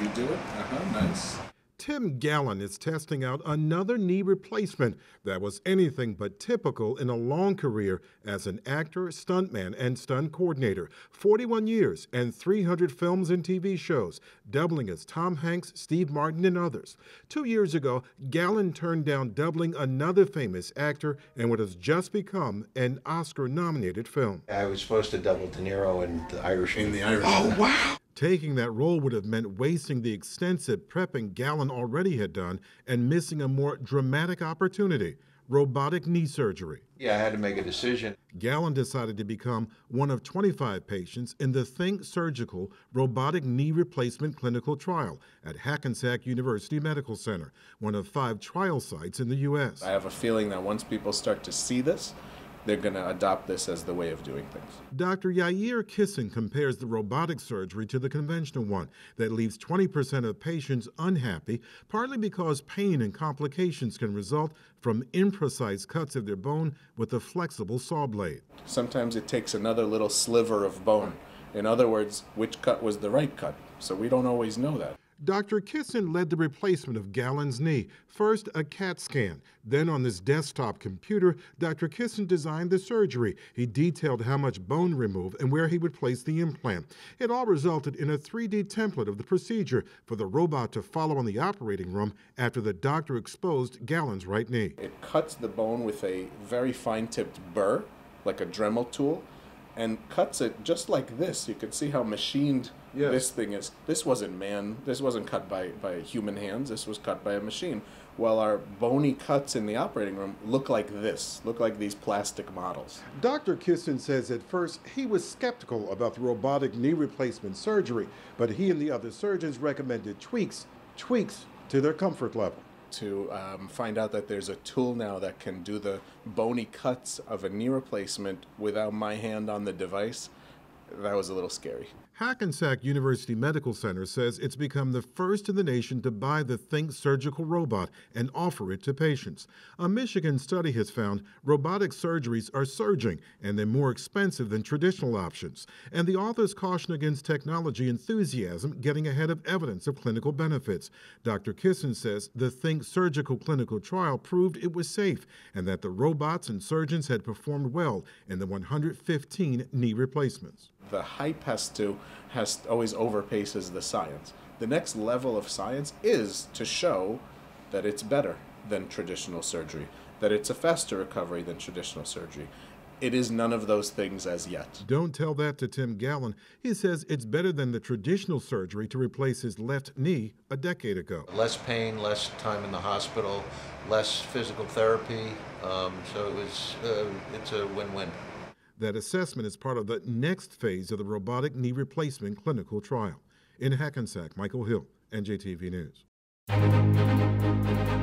You do it? Nice. Tim Gallen is testing out another knee replacement that was anything but typical in a long career as an actor, stuntman, and stunt coordinator. 41 years and 300 films and TV shows, doubling as Tom Hanks, Steve Martin, and others. 2 years ago, Gallen turned down doubling another famous actor in what has just become an Oscar-nominated film. I was supposed to double De Niro in The Irishman. Oh, wow! Taking that role would have meant wasting the extensive prepping Gallen already had done and missing a more dramatic opportunity, robotic knee surgery. Yeah, I had to make a decision. Gallen decided to become one of 25 patients in the Think Surgical robotic knee replacement clinical trial at Hackensack University Medical Center, one of 5 trial sites in the U.S. I have a feeling that once people start to see this, they're going to adopt this as the way of doing things. Dr. Yair Kissin compares the robotic surgery to the conventional one that leaves 20% of patients unhappy, partly because pain and complications can result from imprecise cuts of their bone with a flexible saw blade. Sometimes it takes another little sliver of bone. In other words, which cut was the right cut? So we don't always know that. Dr. Kissin led the replacement of Gallen's knee, first a CAT scan. Then on this desktop computer, Dr. Kissin designed the surgery. He detailed how much bone removed and where he would place the implant. It all resulted in a 3D template of the procedure for the robot to follow in the operating room after the doctor exposed Gallen's right knee. It cuts the bone with a very fine-tipped burr, like a Dremel tool, and cuts it just like this. You can see how machined this thing is. This wasn't man. This wasn't cut by human hands. This was cut by a machine. While our bony cuts in the operating room look like this, look like these plastic models. Dr. Kissin says at first he was skeptical about the robotic knee replacement surgery, but he and the other surgeons recommended tweaks to their comfort level. To find out that there's a tool now that can do the bony cuts of a knee replacement without my hand on the device, that was a little scary. Hackensack University Medical Center says it's become the first in the nation to buy the Think Surgical robot and offer it to patients. A Michigan study has found robotic surgeries are surging and they're more expensive than traditional options. And the authors caution against technology enthusiasm getting ahead of evidence of clinical benefits. Dr. Kissin says the Think Surgical clinical trial proved it was safe and that the robots and surgeons had performed well in the 115 knee replacements. The hype has always overpaces the science. The next level of science is to show that it's better than traditional surgery, that it's a faster recovery than traditional surgery. It is none of those things as yet. Don't tell that to Tim Gallen. He says it's better than the traditional surgery to replace his left knee a decade ago. Less pain, less time in the hospital, less physical therapy, so it's a win-win. That assessment is part of the next phase of the robotic knee replacement clinical trial. In Hackensack, Michael Hill, NJTV News.